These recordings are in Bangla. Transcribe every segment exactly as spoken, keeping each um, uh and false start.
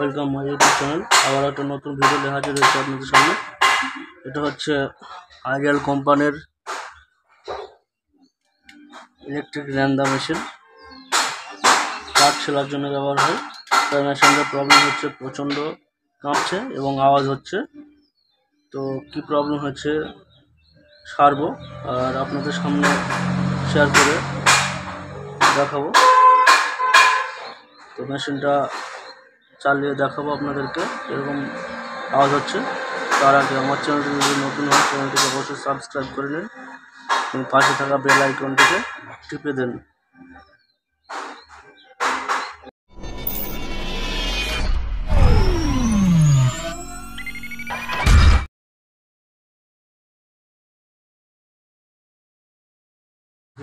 वेलकाम माय यूट्यूब चैनल आबार एक नतून भिडियो लेखा रही अपन सामने। ये हे आइडियल कोम्पानिर इलेक्ट्रिक रैंदा मेशिन काट छेलार जन्य व्यवहार है। तार मेशिनटार प्रब्लेम होच्छे प्रचंड काँपछे एबं आवाज होच्छे। तो कि प्रब्लेम होच्छे सारबो और आपनादेर सामने शेयर करे देखाबो। तो मेशिनटा चालिए देखो अपन के एरकम आवाज़ होच्छे। तार आगे आमार चैनल नतून हन चैनलटिके अवश्य सबस्क्राइब करे निन और पाशे थाका बेल आइकनटिके टिपे देन।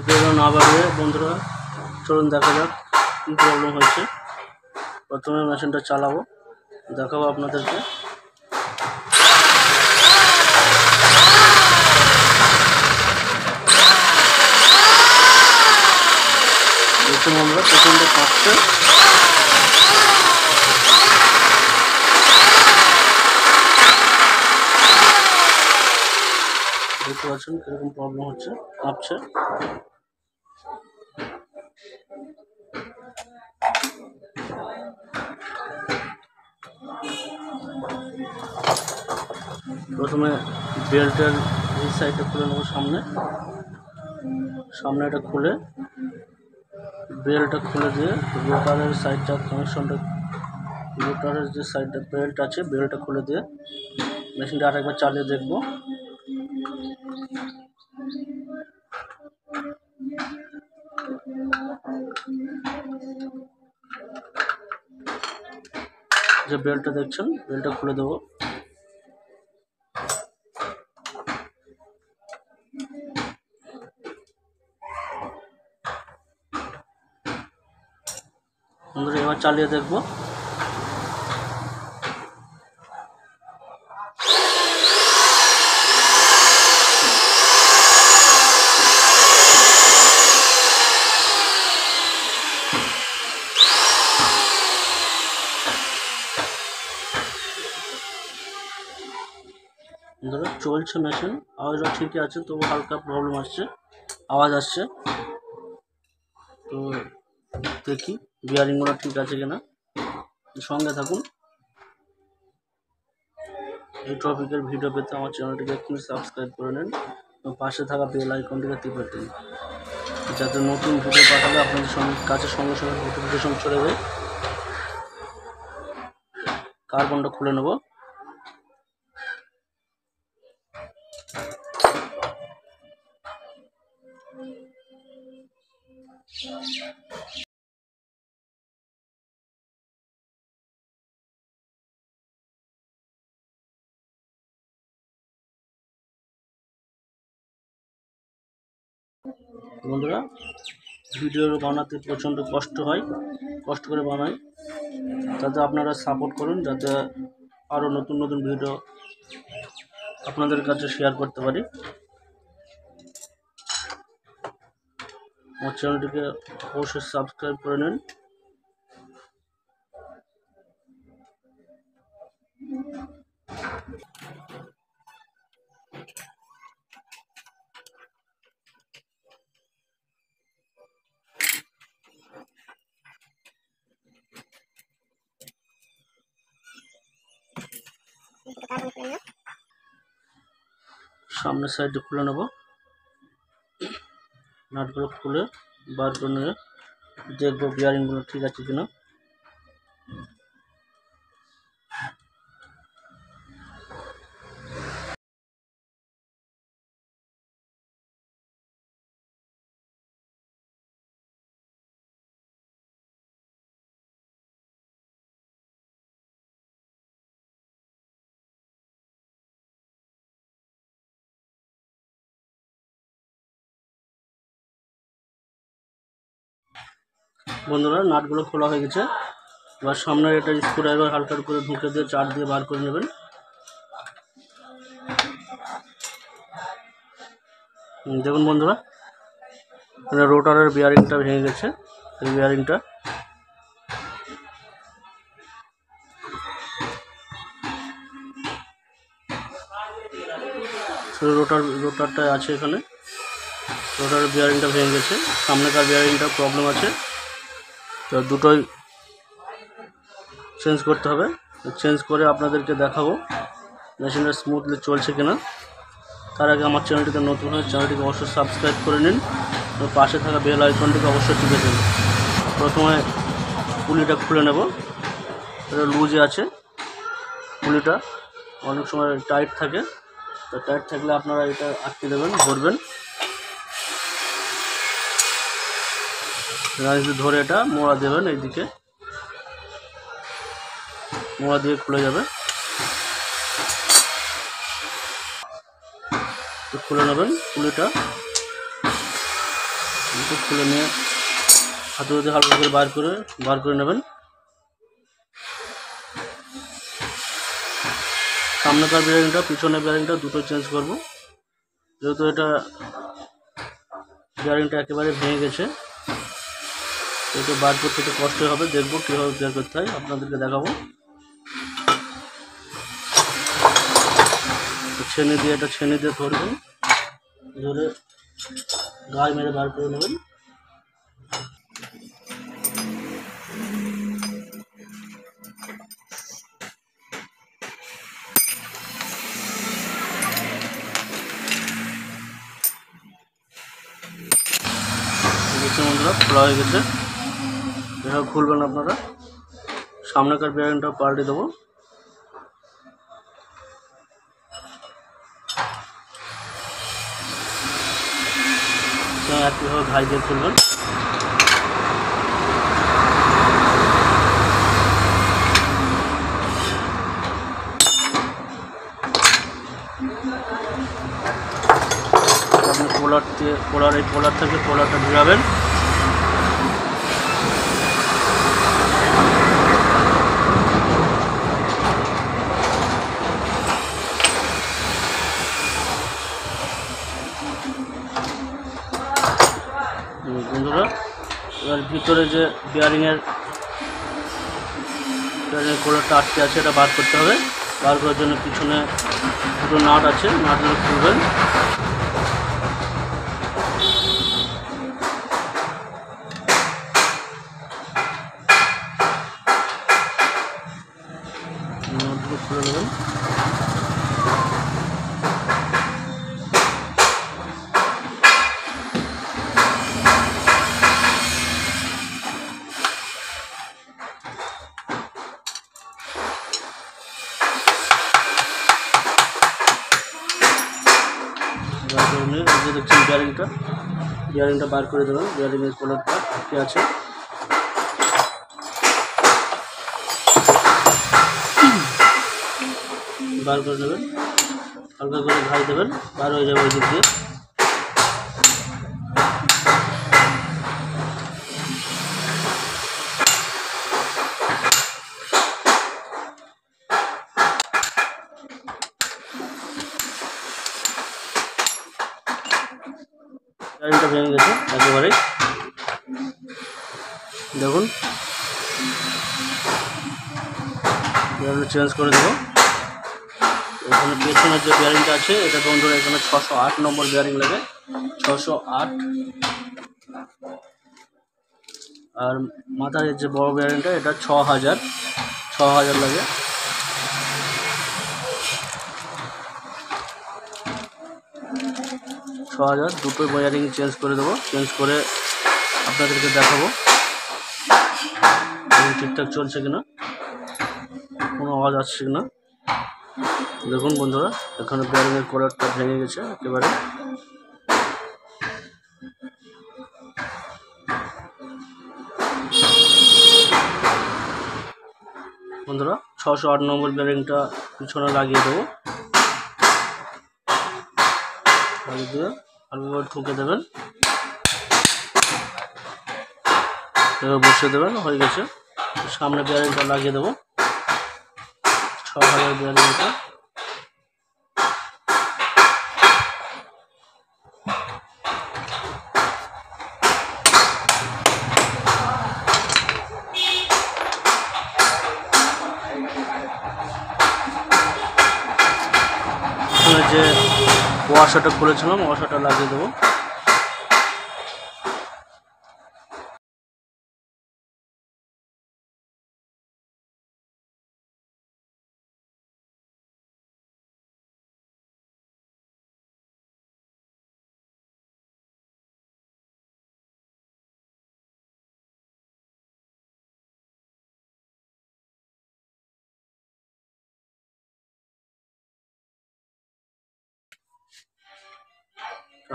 भिडियो ना बाड़िये बंधुरा चलुन देखा जाक कि प्रब्लेम होच्छे। प्रथमे मेशिनटा चालाबो देखाबो आपनादेरके। देखুন আমরা প্রথমে কাটছে দেখতে পাচ্ছেন কিরকম প্রবলেম হচ্ছে কাঁপছে। প্রথমে বেল্টের এই সাইডটা খুলে নেব। সামনে সামনে এটা খুলে बेल्ट खुले दिए रोटारे साइड कनेक्शन रोटारे जो साइड बेल्ट आछे बेल्ट खुले दिए मेशिन आरेक बार चालिए देखब। जो बेल्ट देखछेन बेल्ट खुले देव। বন্ধুরা এবার চালিয়ে দেখব। বন্ধুরা চলছে মেশিন আওয়াজটা ঠিকই আছে, তবু হালকা প্রবলেম আসছে আওয়াজ আসছে। তো দেখি बियारिंग ठीक आछे किना संगे थाकुन। ये टपिकर भिडियो पेते आमार चैनलटिके एखुनि सबस्क्राइब करे निन और पाशे थाका बेल आइकनटिके टिपे दिन जाते नतुन भिडियो पाठाले आपनादेर काछे संगे संगे नोटिफिकेशन चले जाए। कार्बनटा खुले नेब। বন্ধুরা ভিডিও বানাতে প্রচন্ড কষ্ট হয়, কষ্ট করে বানাই, তাতে আপনারা সাপোর্ট করুন যাতে আরও নতুন নতুন ভিডিও আপনাদের কাছে শেয়ার করতে পারি। আমার চ্যানেলটিকে অবশ্যই সাবস্ক্রাইব করে নিন। सामने साइड खुले नेब। नाटगुलो खुले बार कर निये देखब बियारिंगगुलो ठीक आछे किना। বন্ধুরা নাটগুলো খোলা হয়ে গেছে। এবার সামনের এটা স্ক্রুড্রাইভার হালকা করে ঢুকে দিয়ে চার দিয়ে বার করে নেবেন। দেখুন বন্ধুরা রোটারের বিয়ারিংটা ভেঙে গেছে। এই বিয়ারিংটা শুধু রোটার রোটারটা আছে এখানে, রোটারের বিয়ারিংটা ভেঙে গেছে, সামনেকার বিয়ারিংটা প্রবলেম আছে, তো দুটোই চেঞ্জ করতে হবে। চেঞ্জ করে আপনাদেরকে দেখাবো মেশিনটা স্মুথলি চলছে কিনা। তার আগে আমার চ্যানেলটিতে নতুন হয়ে চ্যানেলটিকে অবশ্যই সাবস্ক্রাইব করে নিন, পাশে থাকা বেল আইকনটিকে অবশ্যই টিপে দিন। প্রথমে পুলিটা খুলে নেব, এটা লুজে আছে, পুলিটা অনেক সময় টাইট থাকে, তো টাইট থাকলে আপনারা এটা আটকে দেবেন, ধরবেন, ধরে এটা মোড়া দেবেন, এইদিকে মোড়া দিয়ে খুলে যাবে, খুলে নেবেন পুলিটা, খুলে নিয়ে হাতে হাতে হালকা করে বার করে বার করে নেবেন। সামনেকার বিয়ারিংটা পিছনের বিয়ারিংটা দুটো চেঞ্জ করব, যেহেতু এটা বিয়ারিংটা একেবারে ভেঙে গেছে, এটা বার করতে একটু কষ্ট হবে, দেখব কীভাবে বের করতে হয় আপনাদেরকে দেখাবো। ছেনে দিয়ে এটা ছেনে দিয়ে ধরবেন, ধরে গায়ে মেরে বার করে নেবেন। বন্ধুরা খোলা হয়ে গেছে, এটা খুলবেন আপনারা। সামনেকার বিয়ারিংটা পাল্টে দেবো, একইভাবে ঘাই দিয়ে খুলবেন। আপনি পোলার দিয়ে পোলার এই পোলার থেকে পোলারটা ঘুরাবেন, ভিতরে যে বিয়ারিংয়ের বিয়ারিংয়ের কোলারটা আটকে আছে এটা বার করতে হবে। বার করার জন্য পিছনে দুটো নাট আছে, নাটগুলো খুলবেন, নাটগুলো খুলে দেবেন। দেখছেন বিয়ারিংটা বিয়ারিংটা বার করে দেবেন, বিয়ারিংয়ের কোলারটা আটকে আছে, বার করে দেবেন, হালকা করে ঘাই দেবেন, বার হয়ে যাবে। ওই দিক দিয়ে বিয়ারিংটা ভেঙে গেছে একেবারেই, দেখুন বিয়ারিংটা চেঞ্জ করে দেবো। এখানে পেছনের যে বিয়ারিংটা আছে এটা ধরুন ধরে এখানে ছশো আট নম্বর বিয়ারিং লাগে, ছশো আট আর মাথার যে বড় বিয়ারিংটা এটা ছ হাজার ছ হাজার লাগে। ছ হাজার দুটো ওয়্যারিং চেঞ্জ করে দেবো, চেঞ্জ করে আপনাদেরকে দেখাবো ঠিকঠাক চলছে কিনা, কোনো আওয়াজ আসছে কিনা। দেখুন বন্ধুরা এখানে ওয়্যারিংয়ের কোলারটা ভেঙে গেছে একেবারে, বন্ধুরা ছশো আট নম্বর ওয়্যারিংটা পিছনে লাগিয়ে দেবো, দিয়ে হালকা ঠুকে দেবেন, বসে দেবেন, হয়ে গেছে। সামনে বিয়ারিংটা লাগিয়ে দেবো, ছ হাজার বিয়ারিংটা যে ওয়াশারটা খুলেছিলাম, ওয়াশারটা লাগিয়ে দেবো।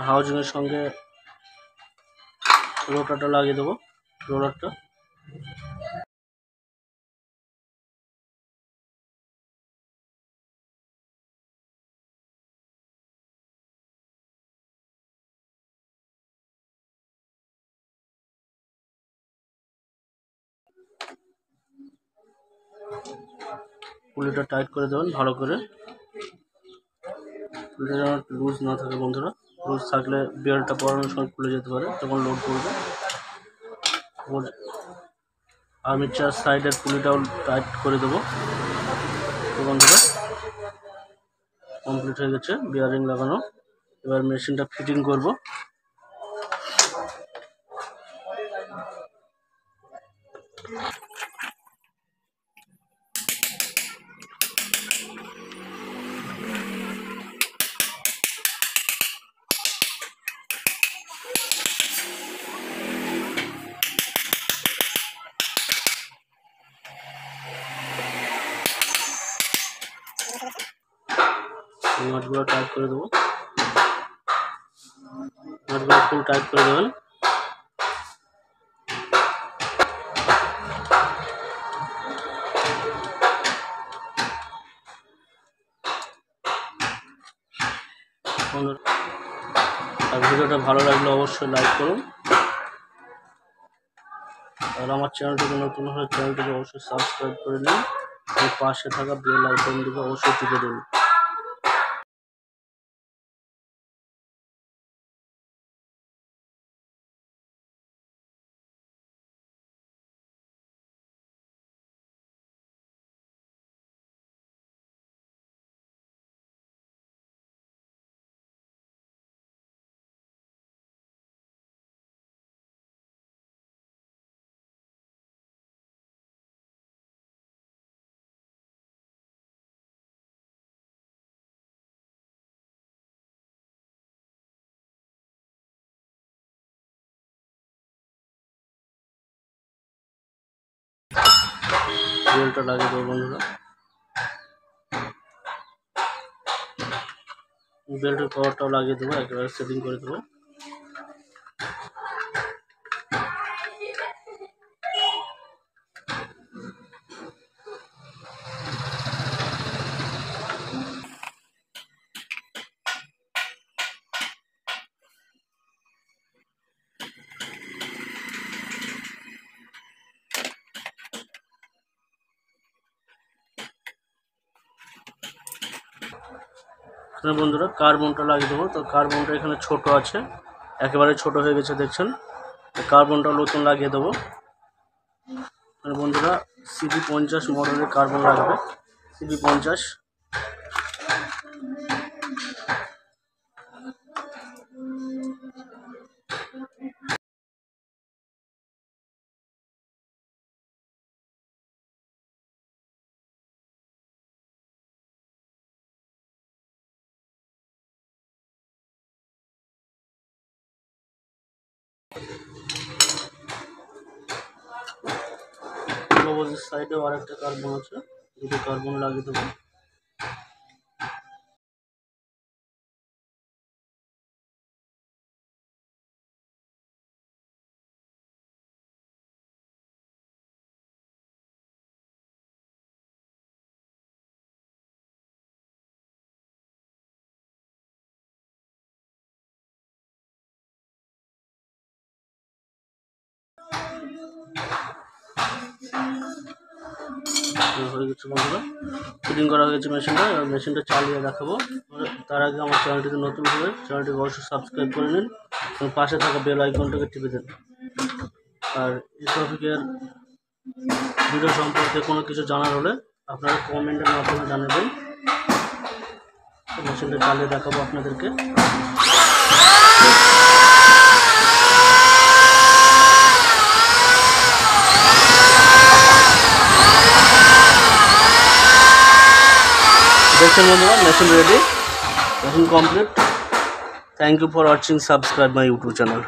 हाउजिंग एर संगे रोटाटा लागिए देव रोलारटा पुलिटा टाइट कर देवें भालो करे पुलिटा जेन लूज ना थाके बंधुरा रोज थकले बियल्ट पड़ान समय खुले जो तक लोड कर आर्मिचार सैडे पुलिटाओ टाइट कर देव तो बंधुरा कमप्लीट हो गए बियारिंग लागानो एबार मेशिनटा फिटिंग करब। नटगुलो टाइट कर देव नटगुलो फुल टाइट कर देवें भिडियो भालो लागले अवश्य लाइक करुन और आमार चैनलटिके नतुन हले चैनलटिके अवश्य सबस्क्राइब करे निन और पाशे थाका बेल आइकनटिके अवश्य टिपे दिन। बेल्ट लागिए देव बंधुरा बेल्ट कवरटाओ लागिए देव एकेबारे सेटिंग करे देव बंधुरा कार्बनटा लागिए देव तो कार्बनटा एखाने छोटो आछे एकेबारे छोटो हो गेछे देखछेन कार्बनटा नतुन लागिए देव बंधुरा सीबी पचास मॉडलेर कार्बन लागबे सीबी पचास साइडे और एक कार्बन आछे दुटो कार्बन लागिए देव বন্ধুরা ফিটিং করা হয়ে গেছে মেশিনটা এবার মেশিনটা চালিয়ে দেখাবো। তার আগে আমার চ্যানেলটিকে নতুন করে চ্যানেলটিকে অবশ্যই সাবস্ক্রাইব করে নিন এবং পাশে থাকা বেল আইকনটাকে টিপে দিন। আর এই টপিকের ভিডিও সম্পর্কে কোনো কিছু জানার হলে আপনারা কমেন্টের মাধ্যমে জানাবেন। মেশিনটা চালিয়ে দেখাবো আপনাদেরকে। দেখছেন বন্ধুরা, machine ready, machine complete. Thank you for watching, subscribe my YouTube channel.